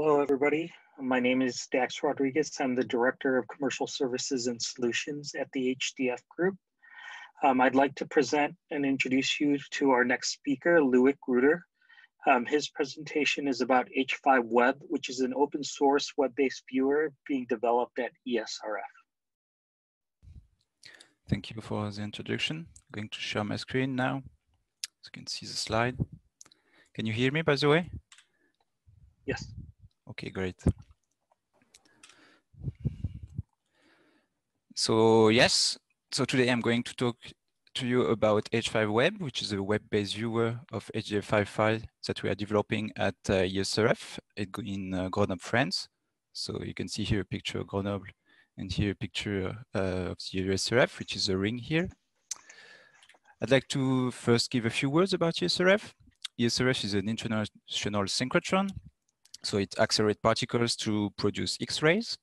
Hello, everybody. My name is Dax Rodriguez. I'm the Director of Commercial Services and Solutions at the HDF Group. I'd like to present and introduce you to our next speaker, Loic Huder. His presentation is about h5web, which is an open source web-based viewer being developed at ESRF. Thank you for the introduction. I'm going to share my screen now so you can see the slide. Can you hear me, by the way? Yes. Okay, great. So yes, so today I'm going to talk to you about h5web, which is a web-based viewer of HDF5 file that we are developing at ESRF in Grenoble, France. So you can see here a picture of Grenoble and here a picture of the ESRF, which is a ring here. I'd like to first give a few words about ESRF. ESRF is an international synchrotron. So it accelerates particles to produce X-rays.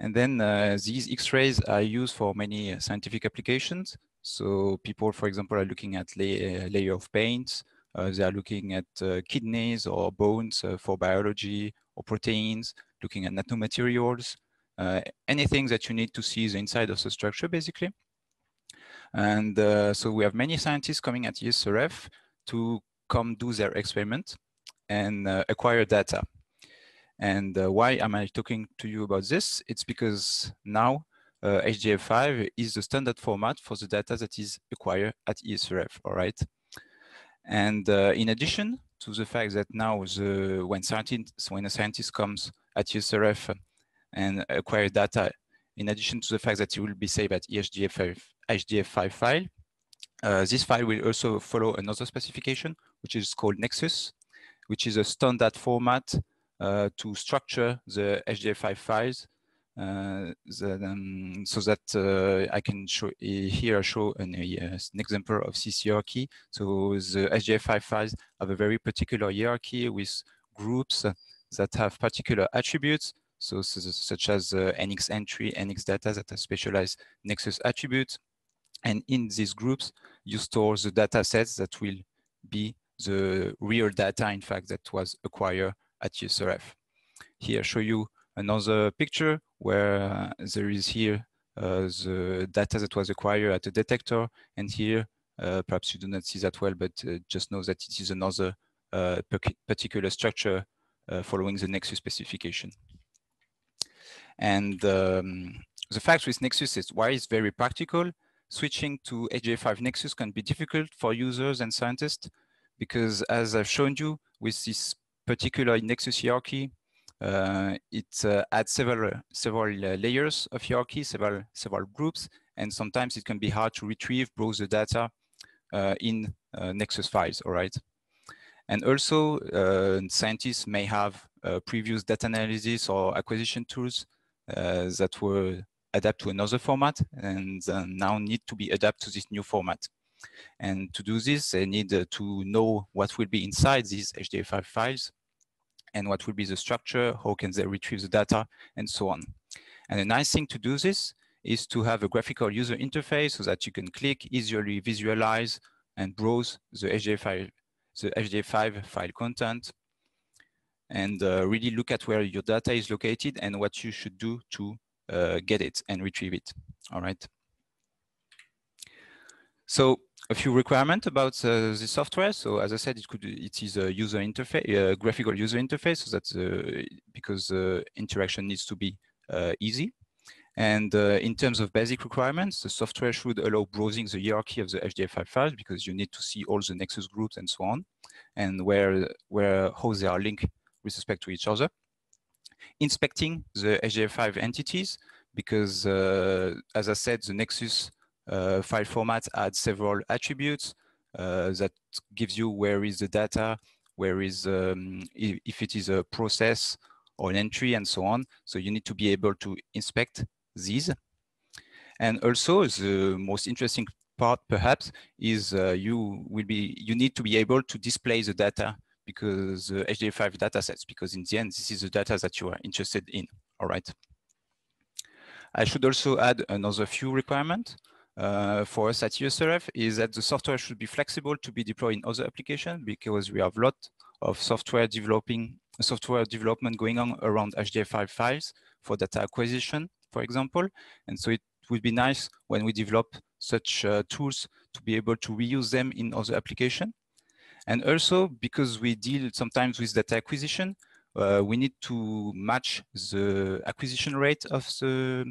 And then these X-rays are used for many scientific applications. So people, for example, are looking at layer of paints. They are looking at kidneys or bones for biology or proteins, looking at nanomaterials, anything that you need to see the inside of the structure, basically. And so we have many scientists coming at ESRF to come do their experiment and acquire data. And why am I talking to you about this? It's because now HDF5 is the standard format for the data that is acquired at ESRF, all right? And in addition to the fact that now when a scientist comes at ESRF and acquire data, in addition to the fact that it will be saved at HDF5 file, this file will also follow another specification, which is called Nexus, which is a standard format to structure the HDF5 files, so that I can show an example of this hierarchy. So the HDF5 files have a very particular hierarchy with groups that have particular attributes, so such as NX entry, NX data that are specialized Nexus attributes. And in these groups, you store the data sets that will be the real data, in fact, that was acquired at ESRF. Here I show you another picture where there is here the data that was acquired at the detector, and here perhaps you do not see that well, but just know that it is another particular structure following the Nexus specification. And the fact with Nexus is why it's very practical. Switching to HDF5 Nexus can be difficult for users and scientists, because as I've shown you, with this particular Nexus hierarchy, it adds several layers of hierarchy, several groups, and sometimes it can be hard to retrieve, browse the data in Nexus files, all right? And also, scientists may have previous data analysis or acquisition tools that were adapted to another format and now need to be adapted to this new format. And to do this, they need to know what will be inside these HDF5 files and what will be the structure, how can they retrieve the data, and so on. And a nice thing to do this is to have a graphical user interface so that you can click, easily visualize, and browse the HDF5 file content, and really look at where your data is located and what you should do to get it and retrieve it, all right? So a few requirements about the software. So as I said, it is a user interface, a graphical user interface, so that's because interaction needs to be easy. And in terms of basic requirements, the software should allow browsing the hierarchy of the HDF5 files, because you need to see all the Nexus groups and so on, and how they are linked with respect to each other. Inspecting the HDF5 entities, because as I said, the Nexus file format adds several attributes that gives you where is the data, where is if it is a process or an entry, and so on. So you need to be able to inspect these. And also, the most interesting part perhaps is you need to be able to display the data, because the HDF5 datasets, because in the end this is the data that you are interested in. All right. I should also add another few requirements. For us at ESRF is that the software should be flexible to be deployed in other applications, because we have a lot of software developing software development going on around HDF5 files for data acquisition, for example. And so it would be nice when we develop such tools to be able to reuse them in other applications. And also, because we deal sometimes with data acquisition, we need to match the acquisition rate of the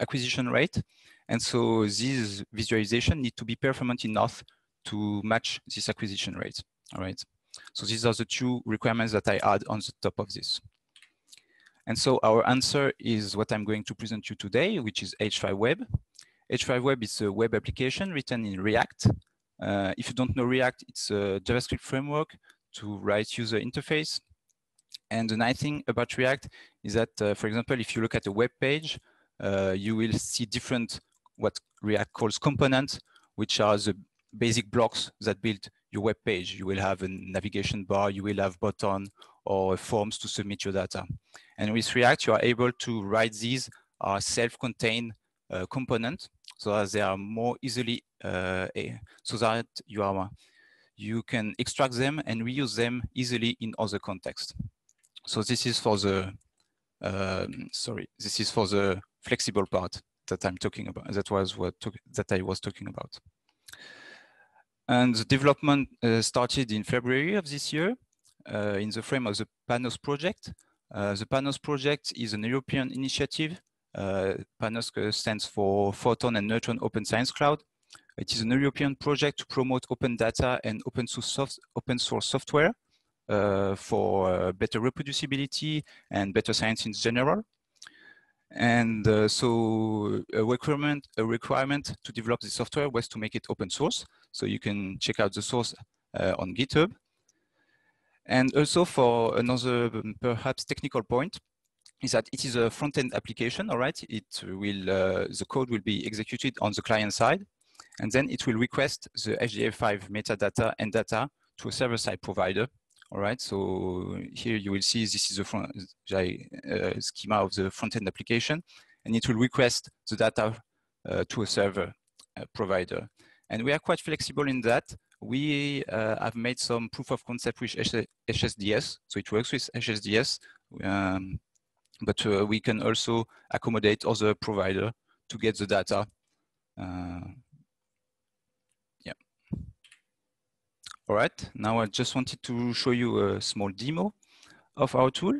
acquisition rate. And so these visualizations need to be performant enough to match this acquisition rate. All right. So these are the two requirements that I add on the top of this. And so our answer is what I'm going to present you today, which is h5web. h5web is a web application written in React. If you don't know React, it's a JavaScript framework to write user interface. And the nice thing about React is that, for example, if you look at a web page, you will see different what React calls components, which are the basic blocks that build your web page. You will have a navigation bar, you will have button or forms to submit your data. And with React, you are able to write these as self-contained components, so as they are more easily, so that you can extract them and reuse them easily in other contexts. So this is for the flexible part that I'm talking about. That was that I was talking about. And the development started in February of this year in the frame of the PANOS project. The PANOS project is an European initiative. PANOS stands for Photon and Neutron Open Science Cloud. It is an European project to promote open data and open source software for better reproducibility and better science in general. And so a requirement to develop the software was to make it open source. So you can check out the source on GitHub. And also for another perhaps technical point is that it is a front-end application, all right? It will, the code will be executed on the client side, and then it will request the HDF5 metadata and data to a server-side provider. All right, so here you will see this is a schema of the front-end application, and it will request the data to a server provider. And we are quite flexible in that. We have made some proof of concept with HSDS, so it works with HSDS, but we can also accommodate other providers to get the data. All right, now I just wanted to show you a small demo of our tool.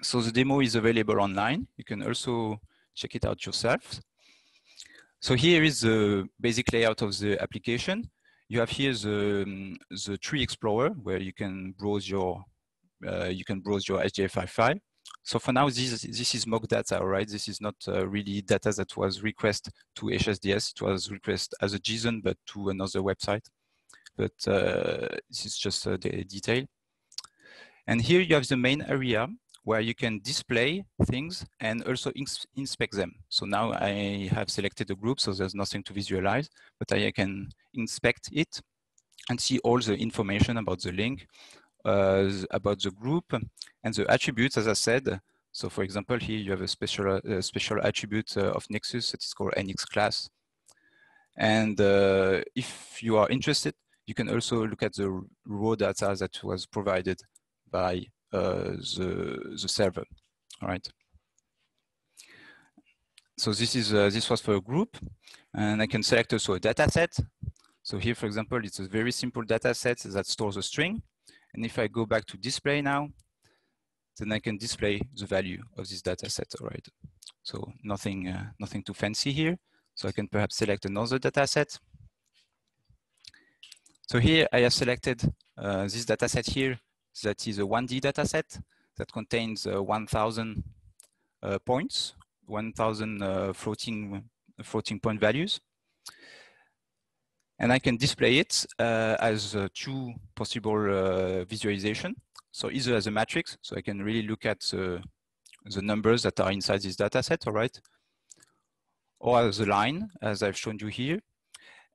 So the demo is available online. You can also check it out yourself. So here is the basic layout of the application. You have here the tree explorer where you can browse your HDF5 file. So for now, this is mock data, all right? This is not really data that was requested to HSDS. It was requested as a JSON, but to another website. But this is just the detail. And here you have the main area where you can display things and also inspect them. So now I have selected a group, so there's nothing to visualize, but I can inspect it and see all the information about the link, about the group, and the attributes, as I said. So for example, here you have a special attribute of Nexus that is called NX class. And if you are interested, you can also look at the raw data that was provided by the server. All right. So this is this was for a group, and I can select also a data set. So here, for example, it's a very simple data set that stores a string. And if I go back to display now, then I can display the value of this data set. All right. So nothing too fancy here. So I can perhaps select another data set. So here I have selected this data set here that is a 1D data set that contains 1,000 points, 1,000 floating point values. And I can display it as two possible visualization. So either as a matrix, so I can really look at the numbers that are inside this data set, all right? Or as a line, as I've shown you here.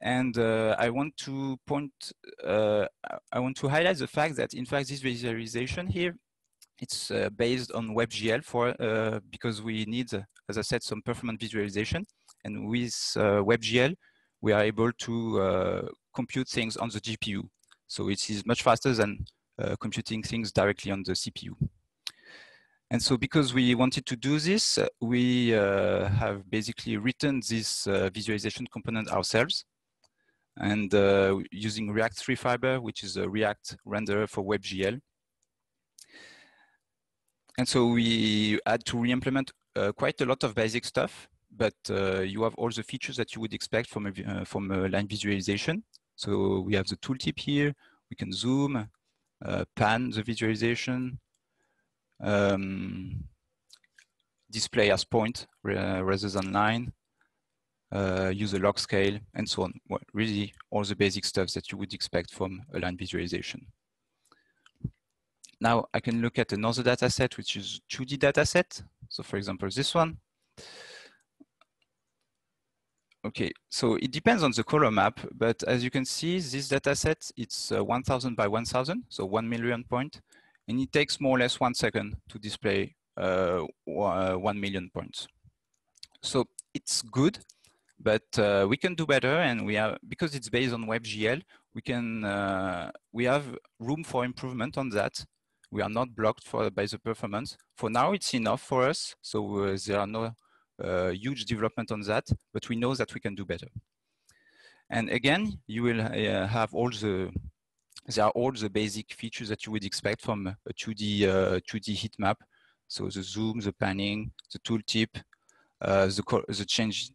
And I want to highlight the fact that in fact this visualization here, it's based on WebGL for because we need, as I said, some performant visualization. And with WebGL, we are able to compute things on the GPU. So it is much faster than computing things directly on the CPU. And so because we wanted to do this, we have basically written this visualization component ourselves, and using React Three Fiber, which is a React renderer for WebGL. And so we had to re-implement quite a lot of basic stuff, but you have all the features that you would expect from a line visualization. So we have the tooltip here, we can zoom, pan the visualization, display as point rather than line, use a log scale, and so on. Well, really all the basic stuff that you would expect from a line visualization. Now I can look at another data set, which is 2D data set. So for example, this one. Okay, so it depends on the color map, but as you can see, this data set, it's 1000 by 1000, so 1 million point, and it takes more or less 1 second to display 1 million points. So it's good, but we can do better, and we have, because it's based on WebGL, we can we have room for improvement on that. We are not blocked by the performance. For now, it's enough for us, so there are no huge development on that, but we know that we can do better. And again, you will have all the, there are all the basic features that you would expect from a 2D heat map. So the zoom, the panning, the tooltip,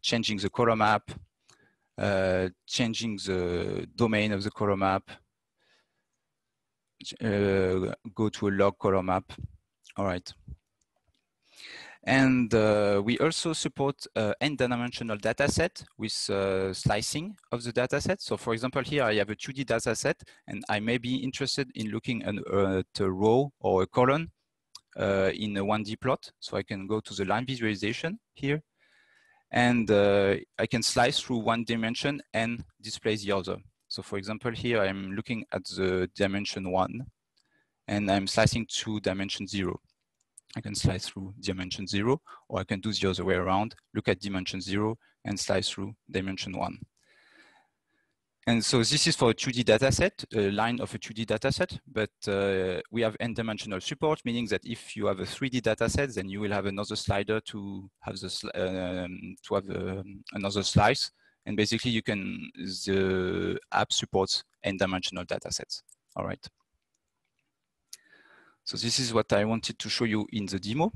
changing the color map, changing the domain of the color map, go to a log color map. All right. And we also support n-dimensional dataset with slicing of the dataset. So for example, here I have a 2D dataset, and I may be interested in looking at a row or a column in a 1D plot. So I can go to the line visualization here, and I can slice through one dimension and display the other. So for example, here I'm looking at the dimension 1, and I'm slicing to dimension 0. I can slice through dimension 0, or I can do the other way around, look at dimension 0 and slice through dimension 1. And so this is for a 2D dataset, a line of a 2D dataset, but we have n-dimensional support, meaning that if you have a 3D dataset, then you will have another slider to have the another slice, and basically you can, the app supports n-dimensional datasets. All right. So this is what I wanted to show you in the demo.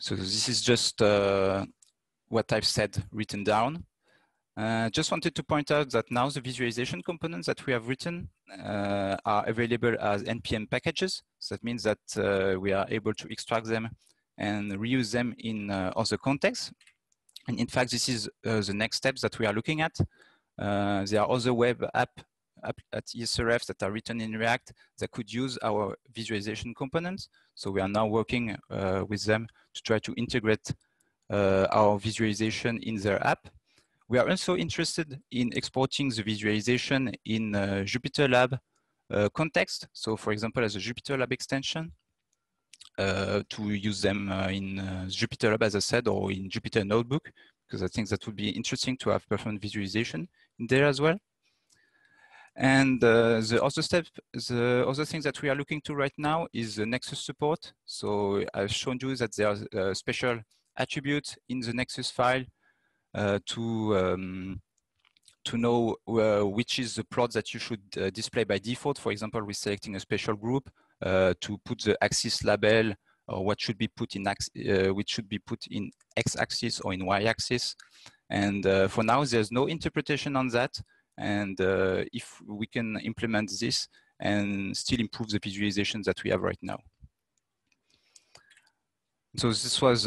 So this is just what I've said written down. Just wanted to point out that now the visualization components that we have written are available as NPM packages. So that means that we are able to extract them and reuse them in other contexts. And in fact, this is the next steps that we are looking at. There are other web apps at ESRF that are written in React that could use our visualization components. So we are now working with them to try to integrate our visualization in their app. We are also interested in exporting the visualization in JupyterLab context. So for example, as a JupyterLab extension, to use them in JupyterLab, as I said, or in Jupyter Notebook, because I think that would be interesting to have performed visualization in there as well. And the other thing that we are looking to right now is the Nexus support. So I've shown you that there are special attributes in the Nexus file to know which is the plot that you should display by default. For example, we're selecting a special group to put the axis label, or what should be put in which should be put in x-axis or in y-axis. And for now, there's no interpretation on that. And if we can implement this and still improve the visualizations that we have right now. So this was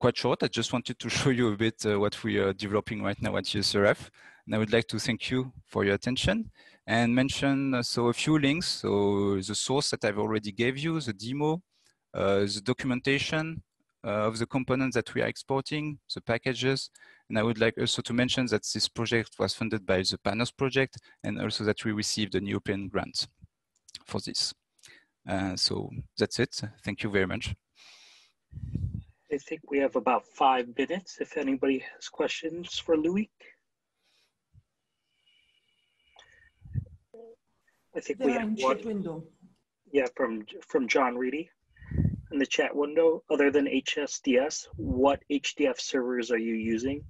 quite short. I just wanted to show you a bit what we are developing right now at ESRF. And I would like to thank you for your attention and mention so a few links. So the source that I've already gave you, the demo, the documentation of the components that we are exporting, the packages. And I would like also to mention that this project was funded by the Panos project, and also that we received an European grant for this. So that's it. Thank you very much. I think we have about 5 minutes if anybody has questions for Loic. I think we have one. Yeah, from John Reedy in the chat window. Other than HSDS, what HDF servers are you using?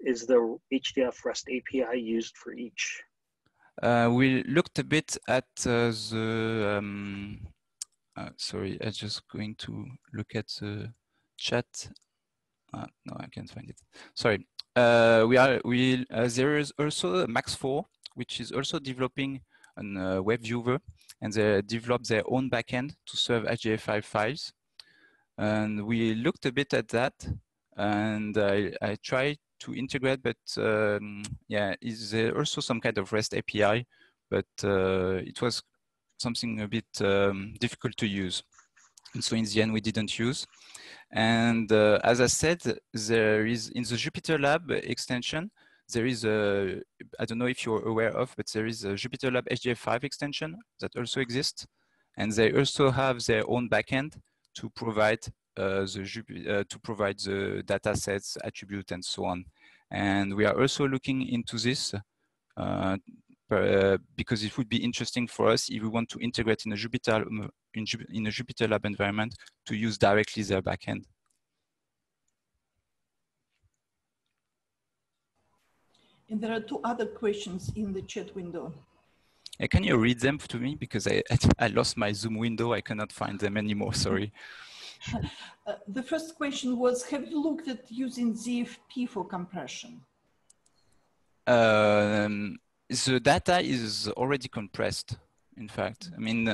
Is the HDF REST API used for each? We looked a bit at the. Sorry, I'm just going to look at the chat. No, I can't find it. Sorry. There is also Max4, which is also developing an web viewer, and they develop their own backend to serve HDF5 files. And we looked a bit at that, and I tried to integrate, but yeah, is there also some kind of REST API? But it was something a bit difficult to use. And so in the end, we didn't use. And as I said, there is in the JupyterLab extension, there is a, I don't know if you're aware of, but there is a JupyterLab HDF5 extension that also exists. And they also have their own backend to provide the data sets, attribute, and so on. And we are also looking into this because it would be interesting for us if we want to integrate in a JupyterLab environment to use directly their backend. And there are two other questions in the chat window. Can you read them to me? Because I lost my Zoom window. I cannot find them anymore, sorry. The first question was, have you looked at using ZFP for compression? The data is already compressed, in fact. I mean,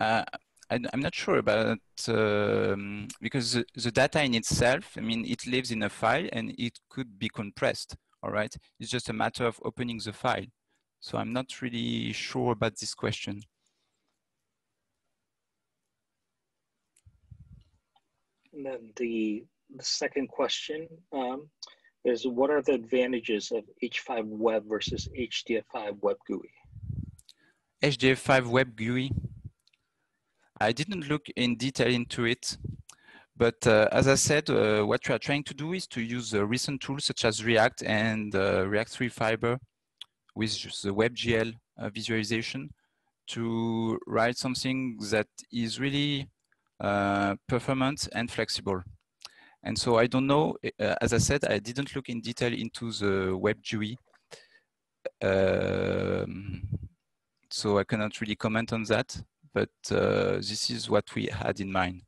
I'm not sure about because the data in itself, I mean, it lives in a file and it could be compressed, all right? It's just a matter of opening the file. So I'm not really sure about this question. And then the second question is, what are the advantages of h5web versus HDF5 Web GUI? HDF5 Web GUI. I didn't look in detail into it, but as I said, what we are trying to do is to use recent tools such as React and React 3 Fiber with the WebGL visualization to write something that is really performant and flexible. And so I don't know, as I said, I didn't look in detail into the Web GUI. So I cannot really comment on that. But this is what we had in mind.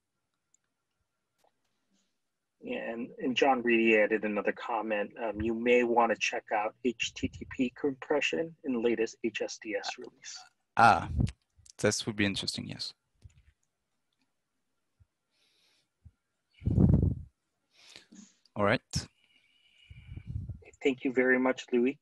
Yeah, and John Reedy added another comment. You may want to check out HTTP compression in the latest HSDS release. Ah, that would be interesting, yes. All right. Thank you very much, Louis.